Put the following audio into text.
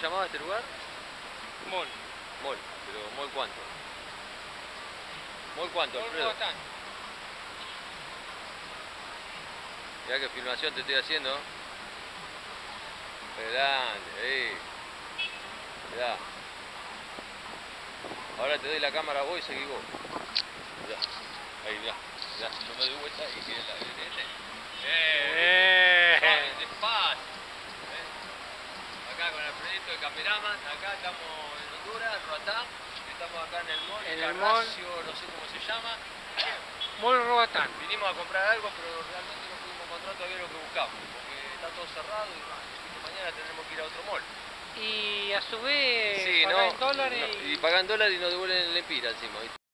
se llamaba este lugar? Mol. Mol, pero ¿mol cuánto? ¿Mol cuánto, Alfredo? Mol Roatán. Mirá qué filmación te estoy haciendo. Grande, ahí. Mirá. Ahora te doy la cámara vos y seguí vos. Mirá. Ahí, mirá. Mirá. Yo me doy vuelta y quedé la vereda. Despacio. Acá con el proyecto de Camerama, acá estamos en Honduras, Roatán, estamos acá en el mall, en el Carracio, no sé cómo se llama. Mall Roatán. Vinimos a comprar algo, pero realmente no pudimos encontrar todavía lo que buscamos, porque está todo cerrado y mañana tendremos que ir a otro mall. Y a su vez sí, pagan dólares y pagan dólares y nos devuelven la empira encima.